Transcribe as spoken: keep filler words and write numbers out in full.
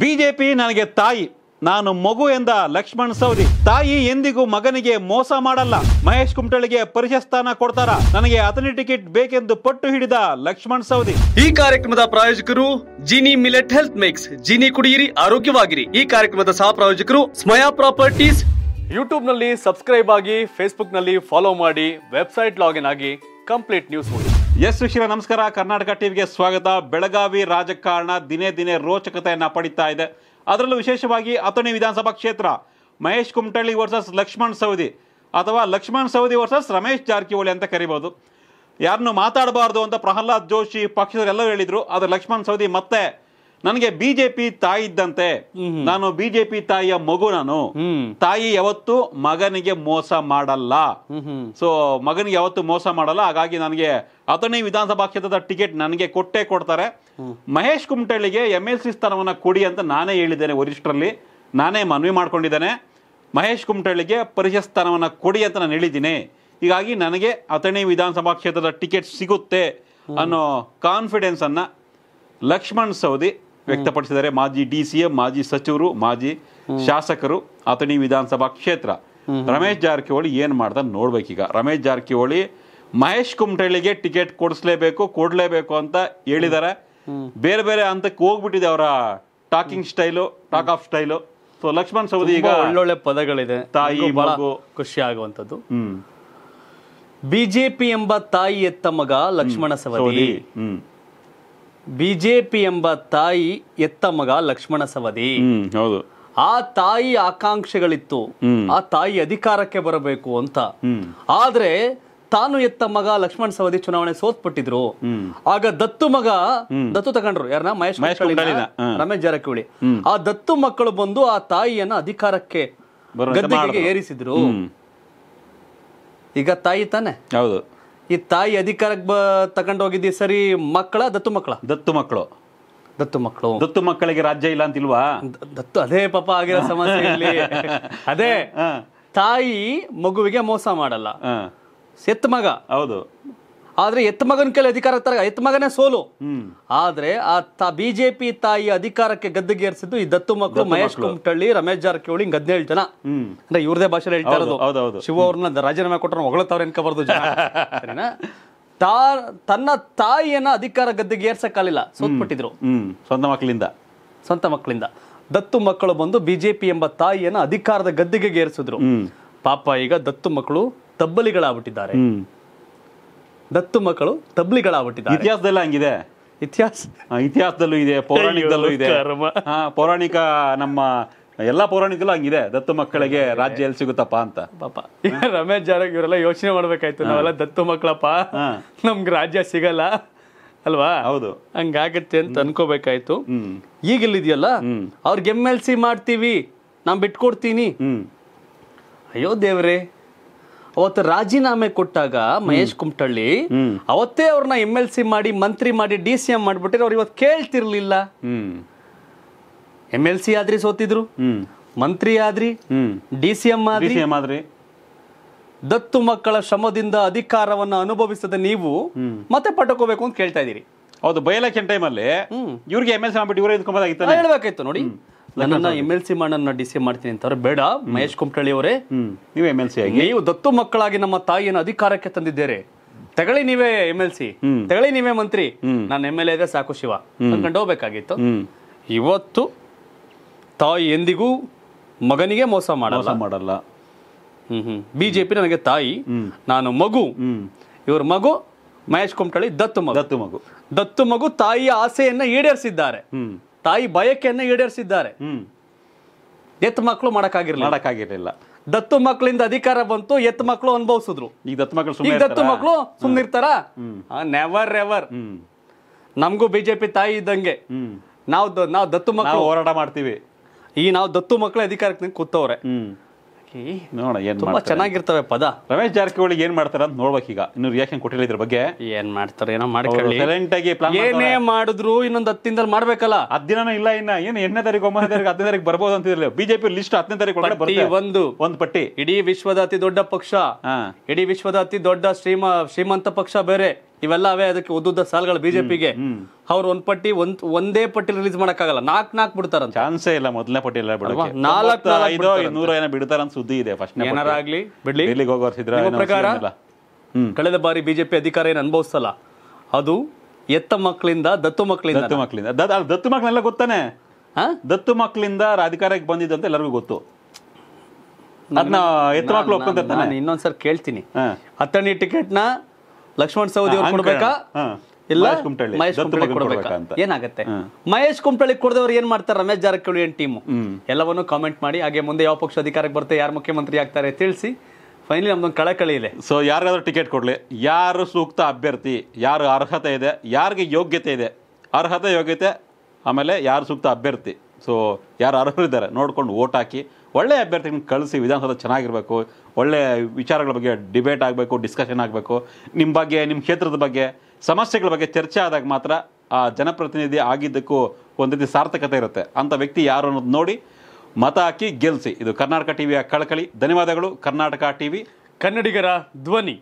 BJP ನನಗೆ ತಾಯಿ ನಾನು ಮಗು ಎಂದ ಲಕ್ಷ್ಮಣ ಸಾವದಿ ತಾಯಿ ಎಂದಿಗೂ ಮಗನಿಗೆ ಮೋಸ ಮಾಡಲ್ಲ ಮಹೇಶ್ ಕುಂಟಳಿಗೆ ಪರಿಶಸ್ತಾನ ಕೊಡ್ತಾರಾ ನನಗೆ ಹತ್ತನೇ ಟಿಕೆಟ್ ಬೇಕೆಂದು ಪಟ್ಟು ಹಿಡಿದ ಲಕ್ಷ್ಮಣ ಸಾವದಿ ಈ ಕಾರ್ಯಕ್ರಮದ ಪ್ರಾಯೋಜಕರು Jeeni millet health mix Jeeni ಕುಡಿಯಿರಿ ಆರೋಗ್ಯವಾಗಿರಿ ಈ ಕಾರ್ಯಕ್ರಮದ ಸಹ ಪ್ರಾಯೋಜಕರು ಸ್ಮಯಾ ಪ್ರಾಪರ್ಟೀಸ್ ಯೂಟ್ಯೂಬ್ ನಲ್ಲಿ ಸಬ್ಸ್ಕ್ರೈಬ್ ಆಗಿ ಫೇಸ್ಬುಕ್ ನಲ್ಲಿ ಫಾಲೋ ಮಾಡಿ ವೆಬ್ಸೈಟ್ ಲಾಗಿನ್ ಆಗಿ ಕಂಪ್ಲೀಟ್ ನ್ಯೂಸ್ ನೋಡಿ यस ऋषि नमस्कार कर्नाटक टीवी के स्वागत बेळगावी राजकारण दिने दिने रोचकतेयन्नु पडीता इदे अदरल्लू विशेषवागि अतोनी विधानसभा क्षेत्र महेश कुंटली वर्सस् लक्ष्मण सावदी अथवा लक्ष्मण सावदी वर्सस् रमेश जारकिहोळी अंत करीबहुदु यारन्नु माताडबारदु अंत प्रह्लाद जोशी पक्षदवरेल्लरू हेळिद्रु आदरे लक्ष्मण सावदी मत्ते ನನಗೆ ಬಿಜೆಪಿ ತಾಯಿ ಇದ್ದಂತೆ ನಾನು ಬಿಜೆಪಿ ತಾಯಿಯ ಮಗು ನಾನು ತಾಯಿ ಯಾವತ್ತು ಮಗನಿಗೆ ಮೋಸ ಮಾಡಲ್ಲ ಸೋ ಮಗನಿಗೆ ಯಾವತ್ತು ಮೋಸ ಮಾಡಲ್ಲ ಹಾಗಾಗಿ ನನಗೆ ಹತ್ತನೇ ವಿಧಾನಸಭಾ ಕ್ಷೇತ್ರದ ಟಿಕೆಟ್ ನನಗೆ ಕೊಟ್ಟೆ ಕೊಡ್ತಾರೆ ಮಹೇಶ್ ಕುಂಟಳಿಗೆ ಎಂಎಲ್ಸಿ ಸ್ಥಾನವನ್ನ ಕೊಡಿ ಅಂತ ನಾನೇ ಹೇಳಿದ್ದೇನೆ ವರಿಷ್ಠರಲ್ಲಿ ನಾನೇ ಮನವಿ ಮಾಡ್ಕೊಂಡಿದ್ದೇನೆ ಮಹೇಶ್ ಕುಂಟಳಿಗೆ ಪರಿಷತ್ ಸ್ಥಾನವನ್ನ ಕೊಡಿ ಅಂತ ನಾನು ಹೇಳಿದ್ದೀನಿ ಹೀಗಾಗಿ ನನಗೆ ಹತ್ತನೇ ವಿಧಾನಸಭಾ ಕ್ಷೇತ್ರದ ಟಿಕೆಟ್ ಸಿಗುತ್ತೆ ಅನ್ನೋ ಕಾನ್ಫಿಡೆನ್ಸ್ ಅನ್ನು ಲಕ್ಷ್ಮಣ ಸಾವದಿ ವ್ಯಕ್ತಪಡಿಸಿದ್ದಾರೆ ಮಾಜಿ ಡಿಸಿಎಂ ಮಾಜಿ ಸಚಿವರು ಮಾಜಿ ಶಾಸಕರು ಆತನಿ ವಿಧಾನಸಭಾ ಕ್ಷೇತ್ರ ರಮೇಶ್ ಜಾರಕಿಹೊಳಿ ಏನು ಮಾಡ್ತಾನೆ ನೋಡಬೇಕೀಗ ರಮೇಶ್ ಜಾರಕಿಹೊಳಿ ಮಹೇಶ್ ಕುಂಟಳಿಗೆ ಟಿಕೆಟ್ ಕೊಡಿಸಲೇಬೇಕು ಕೊಡಲೇಬೇಕು ಅಂತ ಹೇಳಿದ್ದಾರೆ ಬೇರೆ ಬೇರೆ ಅಂತಕ್ಕೆ ಹೋಗ್ಬಿಟ್ಟಿದೆ ಅವರ talking style talk of style so Lakshmana Savadi ಈಗ ಒಳ್ಳೊಳ್ಳೆ ಪದಗಳಿದೆ ತಾಯಿ ಮಗು ಖುಷಿ ಆಗುವಂತದ್ದು ಬಿಜೆಪಿ ಎಂಬ ತಾಯಿ ಎತ್ತ ಮಗ ಲಕ್ಷ್ಮಣ ಸಾವದಿ ಬಿಜೆಪಿ ಎಂಬ ತಾಯಿ ಎತ್ತ ಮಗ ಲಕ್ಷ್ಮಣ ಸಾವದಿ ಹೌದು ಆ ತಾಯಿ ಆಕಾಂಕ್ಷೆಗಳಿತ್ತು ಆ ತಾಯಿ ಅಧಿಕಾರಕ್ಕೆ ಬರಬೇಕು ಅಂತ ಆದ್ರೆ ತಾನು ಎತ್ತ ಮಗ ಲಕ್ಷ್ಮಣ ಸಾವದಿ ಚುನಾವಣೆ ಸೋತ್ಬಿಟ್ಟಿದ್ರು ಆಗ ದತ್ತು ಮಗ ದತ್ತು ತಗೊಂಡ್ರು ಯಾರನ್ನ ಮಹೇಶ್ ರಮೇಶ್ ಜಾರಕಿಹೊಳಿ ಆ ದತ್ತು ಮಕ್ಕಳು ಬಂದು ಆ ತಾಯಿಯನ್ನ ಅಧಿಕಾರಕ್ಕೆ ಗದ್ದುಗೆಗೆ ಏರಿಸಿದ್ರು ಈಗ ತಾಯಿ ತಾನೆ ಹೌದು ಈ ತಾಯಿ ಅಧಿಕಾರಕ್ಕೆ ತಗೊಂಡೋಗಿದ್ದೀ ಸರಿ ಮಕ್ಕಳ ದತ್ತು ಮಕ್ಕಳ ದತ್ತು ಮಕ್ಕಳು ದತ್ತು ಮಕ್ಕಳು ದತ್ತು ಮಕ್ಕಳಿಗೆ ರಾಜ್ಯ ಇಲ್ಲ ಅಂತಿಲ್ವಾ ದತ್ತು ಅದೇ ಪಾಪ ಆಗಿರೋ ಸಮಸ್ಯೆ ಅದೇ ತಾಯಿ ಮಗುವಿಗೆ ಮೋಸ ಮಾಡಲ್ಲ ಎತ್ತ ಮಗ ಹೌದು ಆದ್ರೆ ಎತ್ತ ಮಗನ ಕೆಲ ಅಧಿಕಾರ ಎತ್ತ ಮಗನೇ ಸೋಲು ಆದ್ರೆ ಆ ಬಿಜೆಪಿ ತಾಯಿ ಅಧಿಕಾರಕ್ಕೆ ಗದ್ದೆಗೇರಿಸಿದ್ದು ಈ ದತ್ತು ಮಕ್ಕಳು ಮಹೇಶ್ ಕುಮಟಳ್ಳಿ ರಮೇಶ್ ಜಾರಕಿಹೊಳಿ ಗದ್ದೆ ಹೇಳ್ತಾನ ಅಂದ್ರೆ ಇವ್ರದೇ ಭಾಷೆ ಹೇಳ್ತಾ ಇರೋದು ಶಿವ ಅವ್ರನ್ನ ರಾಜೀನಾಮೆ ಕೊಟ್ಟರು ಹೊಗಳತ್ತವ್ರು ಎನ್ಕೋಬಾರ್ದು ಸರಿನಾ ತಾ ತನ್ನ ತಾಯಿಯನ್ನ ಅಧಿಕಾರ ಗದ್ದೆಗೇರ್ಸಕ್ಕಾಗಲಿಲ್ಲ ಸೋತ್ಬಿಟ್ಟಿದ್ರು ಸ್ವಂತ ಮಕ್ಕಳಿಂದ ಸ್ವಂತ ಮಕ್ಕಳಿಂದ ದತ್ತು ಮಕ್ಕಳು ಬಂದು ಬಿಜೆಪಿ ಎಂಬ ತಾಯಿಯನ್ನ ಅಧಿಕಾರದ ಗದ್ದೆಗೆ ಗೇರಿಸಿದ್ರು ಪಾಪ ಈಗ ದತ್ತು ಮಕ್ಕಳು ತಬ್ಬಲಿಗಳಾಗ್ಬಿಟ್ಟಿದ್ದಾರೆ ದತ್ತು ಮಕ್ಕಳು ತಬ್ಲಿಗಳಾಗ್ಬಿಟ್ಟಿದ್ದಾರೆ ಇತಿಹಾಸದಲ್ಲ ಹಂಗಿದೆ ಇತಿಹಾಸ ಇತಿಹಾಸದಲ್ಲೂ ಇದೆ ಪೌರಾಣಿಕದಲ್ಲೂ ಇದೆ ಪೌರಾಣಿಕ ನಮ್ಮ ಎಲ್ಲಾ ಪೌರಾಣಿಕಲ್ಲೂ ಹಂಗಿದೆ ದತ್ತು ಮಕ್ಕಳಿಗೆ ರಾಜ್ಯ ಎಲ್ಲಿ ಸಿಗುತ್ತಪ್ಪ ಅಂತ ಪಾಪ ರಮೇಶ್ ಜಾರಕಿ ಇವರೆಲ್ಲ ಯೋಚನೆ ಮಾಡ್ಬೇಕಾಯ್ತು ನಾವೆಲ್ಲ ದತ್ತು ಮಕ್ಕಳಪ್ಪ ನಮ್ಗೆ ರಾಜ್ಯ ಸಿಗಲ್ಲ ಅಲ್ವಾ ಹೌದು ಹಂಗಾಗತ್ತೆ ಅಂತ ಅನ್ಕೋಬೇಕಾಯ್ತು ಈಗ ಇಲ್ಲಿದೆಯಲ್ಲ ಅವ್ರಿಗೆ ಎಮ್ ಎಲ್ ಸಿ ಮಾಡ್ತೀವಿ ನಾನ್ ಬಿಟ್ಕೊಡ್ತೀನಿ ಅಯ್ಯೋ ದೇವ್ರೆ ಅವತ್ತು ರಾಜೀನಾಮೆ ಕೊಟ್ಟಾಗ ಮಹೇಶ್ ಕುಮಟಳ್ಳಿ ಅವತ್ತೇ ಅವ್ರನ್ನ ಎಮ್ ಎಲ್ ಸಿ ಮಾಡಿ ಮಂತ್ರಿ ಮಾಡಿ ಡಿ ಸಿ ಎಂ ಮಾಡ್ಬಿಟ್ಟಿದ್ರೆ ಅವ್ರು ಇವತ್ತು ಕೇಳ್ತಿರ್ಲಿಲ್ಲ ಎಮ್ ಎಲ್ ಸಿ ಆದ್ರಿ ಸೋತಿದ್ರು ಮಂತ್ರಿ ಆದ್ರಿ ಡಿ ಸಿ ಎಂ ಆದ್ರಿ ದತ್ತು ಮಕ್ಕಳ ಶ್ರಮದಿಂದ ಅಧಿಕಾರವನ್ನ ಅನುಭವಿಸದ ನೀವು ಮತ್ತೆ ಪಟ್ಟಕೋಬೇಕು ಅಂತ ಕೇಳ್ತಾ ಇದೀರಿ ಹೌದು ಬೈ ಎಲೆಕ್ಷನ್ ಟೈಮ್ ಅಲ್ಲಿ ಇವ್ರಿಗೆ ಎಮ್ ಎಲ್ ಸಿ ಮಾಡ್ಬಿಟ್ಟು ಇವರೇ ಇದ್ಕೊಂಬಾಗಿತ್ತು ಹೇಳ್ಬೇಕಾಯ್ತು ನೋಡಿ ನನ್ನ ಎಮ್ ಎಲ್ ಸಿ ಮಾಡನ್ನ ಡಿ ಸಿ ಮಾಡ್ತೀನಿ ಅಂತವ್ರೆ ಬೇಡ ಮಹೇಶ್ ಕುಮಟಳ್ಳಿ ಅವರೇ ನೀವು ಎಮ್ ಎಲ್ ಸಿ ಆಗಿ ನೀವು ದತ್ತು ಮಕ್ಕಳಾಗಿ ನಮ್ಮ ತಾಯಿಯನ್ನು ಅಧಿಕಾರಕ್ಕೆ ತಂದಿದ್ದೇವೆ ತಗೊಳ್ಳಿ ನೀವೇ ಎಮ್ ಎಲ್ ಸಿ ತಗೊಳ್ಳಿ ನೀವೇ ಮಂತ್ರಿ ನಾನು ಎಮ್ ಎಲ್ ಎ ಇದೆ ಸಾಕು ಶಿವ ಅಂದ್ಕೊಂಡು ಹೋಗ್ಬೇಕಾಗಿತ್ತು ಇವತ್ತು ತಾಯಿ ಎಂದಿಗೂ ಮಗನಿಗೆ ಮೋಸ ಮಾಡಲ್ಲ ಮಾಡಲ್ಲ ಹ್ಮ್ ಹ್ಮ್ ಬಿಜೆಪಿ ನನಗೆ ತಾಯಿ ನಾನು ಮಗು ಇವ್ರ ಮಗು ಮಹೇಶ್ ಕುಮಟಳ್ಳಿ ದತ್ತು ಮಗು ದತ್ತು ಮಗು ದತ್ತು ಮಗು ತಾಯಿಯ ಆಸೆಯನ್ನ ಈಡೇರಿಸಿದ್ದಾರೆ ತಾಯಿ ಬಯಕೆಯನ್ನು ಈಡೇರಿಸಿದ್ದಾರೆ ಎತ್ತ ಮಕ್ಕಳು ಮಾಡಕ್ಕಾಗಿರ್ಲಿಲ್ಲ ಮಾಡಕ್ಕಾಗಿರ್ಲಿಲ್ಲ ದತ್ತು ಮಕ್ಕಳಿಂದ ಅಧಿಕಾರ ಬಂತು ಎತ್ತ ಮಕ್ಕಳು ಅನುಭವಿಸಿದ್ರು ಈಗ ದತ್ತು ಮಕ್ಕಳು ಈಗ ದತ್ತು ಮಕ್ಕಳು ಸುಮ್ಮನಿರ್ತಾರ ನೆವರ್ ಎವರ್ ನಮಗೂ ಬಿಜೆಪಿ ತಾಯಿ ಇದ್ದಂಗೆ ನಾವು ನಾವು ದತ್ತು ಮಕ್ಕಳು ಹೋರಾಟ ಮಾಡ್ತೀವಿ ಈ ನಾವು ದತ್ತು ಮಕ್ಕಳ ಅಧಿಕಾರಕ್ಕೆ ಕೂತವ್ರೆ ತುಂಬಾ ಚೆನ್ನಾಗಿರ್ತವೆ ಪದ ರಮೇಶ್ ಜಾರಕಿಹೊಳಿ ಏನ್ ಮಾಡ್ತಾರ ಅಂತ ನೋಡ್ಬೇಕು ಈಗ ಇನ್ನು ರಿಯಾಕ್ಷನ್ ಕೊಟ್ಟಿಲ್ಲ ಇದ್ರ ಬಗ್ಗೆ ಏನ್ ಮಾಡ್ತಾರೆ ಏನೋ ಮಾಡ್ಕೊಳ್ಳಿ ಸೈಲೆಂಟ್ ಆಗಿ ಏನೇ ಮಾಡಿದ್ರು ಇನ್ನೊಂದು ಹತ್ತು ದಿನದಲ್ಲಿ ಮಾಡ್ಬೇಕಲ್ಲ ಹತ್ತು ದಿನ ಇಲ್ಲ ಇನ್ನ ಏನು ಎಂಟನೇ ತಾರೀಕು ಒಂಬತ್ತನೇ ತಾರೀಕು ಹತ್ತನೇ ತಾರೀಕು ಬರ್ಬೋದು ಅಂತಿದ್ರಲ್ಲ ಬಿಜೆಪಿ ಲಿಸ್ಟ್ ಹತ್ತನೇ ತಾರೀಕು ಒಳಗಡೆ ಬರುತ್ತೆ ಒಂದು ಒಂದು ಪಟ್ಟಿ ಇಡೀ ವಿಶ್ವದ ಅತಿ ದೊಡ್ಡ ಪಕ್ಷ ಇಡೀ ವಿಶ್ವದ ಅತಿ ದೊಡ್ಡ ಶ್ರೀಮ ಶ್ರೀಮಂತ ಪಕ್ಷ ಬೇರೆ इवेल्ल अवे अदक्के उद्दुद्द सालुगळु बीजेपीगे अवरु ओंदु पट्टि ओंदे पट्टि रिलीज माडक्कागल्ल नाल्कु नाल्कु बिडुत्तारे अंत चान्से इल्ल मोदलने पट्टि इल्ल बिडोके नाल्कु नाल्कु दो सौ ಏನೋ ಬಿಡತಾರ ಅಂತ ಸುದ್ದಿ ಇದೆ ಫಸ್ಟ್ ನೇ ಏನಾರಾಗ್ಲಿ ಬಿಡ್ಲಿ ಇಲ್ಲಿಗೆ ಹೋಗೋರು ಸಿದ್ರ ಏನೋ ಇಲ್ಲ ಕಳೆದ ಬಾರಿ ಬಿಜೆಪಿ ಅಧಿಕಾರ ಏನು ಅನುಭವಿಸಲ್ಲ ಅದು ಎತ್ತ ಮಕ್ಕಳಿಂದ ದತ್ತು ಮಕ್ಕಳಿಂದ ದತ್ತು ಮಕ್ಕಳಿಂದ ದತ್ತು ಮಕ್ಕಳೆಲ್ಲ ಗೊತ್ತಾನೆ ದತ್ತು ಮಕ್ಕಳಿಂದ ಅಧಿಕಾರಕ್ಕೆ ಬಂದಿದ್ದು ಅಂತ ಎಲ್ಲರಿಗೂ ಗೊತ್ತು ಅದನ್ನ ಎತ್ತ ಮಕ್ಕಳು ಒಪ್ಕೊಂಡ್ತಾರೆ ನಾನು ಇನ್ನೊಂದು ಸರ್ ಕೇಳ್ತೀನಿ ಹತ್ತನೇ ಟಿಕೆಟ್ ನ ಲಕ್ಷ್ಮಣ ಸಾವದಿ ಅವರು ಕೊಡಬೇಕಾ ಇಲ್ಲ ಮಹೇಶ್ ಕುಂಟಲಿ ಕೊಡಬೇಕಾ ಏನಾಗುತ್ತೆ ಮಹೇಶ್ ಕುಂಟಲಿ ಕೊಡದವರು ಏನು ಮಾಡ್ತಾರೆ ರಮೇಶ್ ಜಾರಕಿಹೊಳಿ ಅಂಡ್ ಟೀಮ್ ಎಲ್ಲವನ್ನೂ ಕಾಮೆಂಟ್ ಮಾಡಿ ಹಾಗೆ ಮುಂದೆ ಯಾವ ಪಕ್ಷ ಅಧಿಕಾರಕ್ಕೆ ಬರುತ್ತೆ ಯಾರು ಮುಖ್ಯಮಂತ್ರಿ ಆಗ್ತಾರೆ ತಿಳಿಸಿ ಫೈನಲಿ ನಮ್ದೊಂದು ಕಳಕಳಿ ಇದೆ. ಸೊ ಯಾರಿಗಾದ್ರೂ ಟಿಕೆಟ್ ಕೊಡಲಿ, ಯಾರು ಸೂಕ್ತ ಅಭ್ಯರ್ಥಿ, ಯಾರು ಅರ್ಹತೆ ಇದೆ, ಯಾರಿಗೆ ಯೋಗ್ಯತೆ ಇದೆ, ಅರ್ಹತೆ ಯೋಗ್ಯತೆ ಆಮೇಲೆ ಯಾರು ಸೂಕ್ತ ಅಭ್ಯರ್ಥಿ, ಸೊ ಯಾರು ಅರ್ಹರಿದ್ದಾರೆ ನೋಡ್ಕೊಂಡು ಓಟ್ ಹಾಕಿ ಒಳ್ಳೆ ಅಭ್ಯರ್ಥಿಗಳನ್ನ ಕಳಿಸಿ. ವಿಧಾನಸೌಧ ಚೆನ್ನಾಗಿರಬೇಕು, ಒಳ್ಳೆ ವಿಚಾರಗಳ ಬಗ್ಗೆ ಡಿಬೇಟ್ ಆಗಬೇಕು, ಡಿಸ್ಕಷನ್ ಆಗಬೇಕು. ನಿಮ್ಮ ಬಗ್ಗೆ, ನಿಮ್ಮ ಕ್ಷೇತ್ರದ ಬಗ್ಗೆ, ಸಮಸ್ಯೆಗಳ ಬಗ್ಗೆ ಚರ್ಚೆ ಆದಾಗ ಮಾತ್ರ ಆ ಜನಪ್ರತಿನಿಧಿ ಆಗಿದ್ದಕ್ಕೂ ಒಂದು ರೀತಿ ಸಾರ್ಥಕತೆ ಇರುತ್ತೆ. ಅಂಥ ವ್ಯಕ್ತಿ ಯಾರು ಅನ್ನೋದು ನೋಡಿ ಮತ ಹಾಕಿ ಗೆಲ್ಲಿಸಿ. ಇದು ಕರ್ನಾಟಕ ಟಿವಿಯ ಕಳಕಳಿ. ಧನ್ಯವಾದಗಳು. ಕರ್ನಾಟಕ ಟಿವಿ ಕನ್ನಡಿಗರ ಧ್ವನಿ.